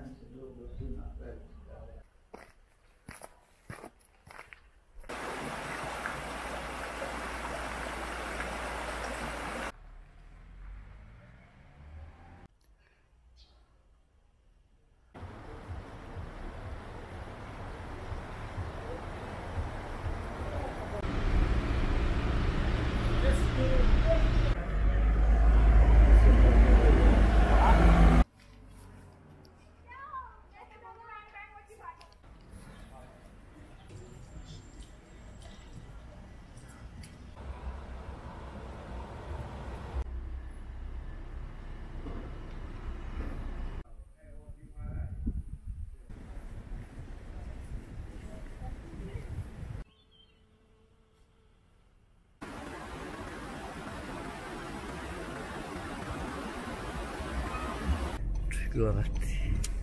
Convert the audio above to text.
antes do final. Good.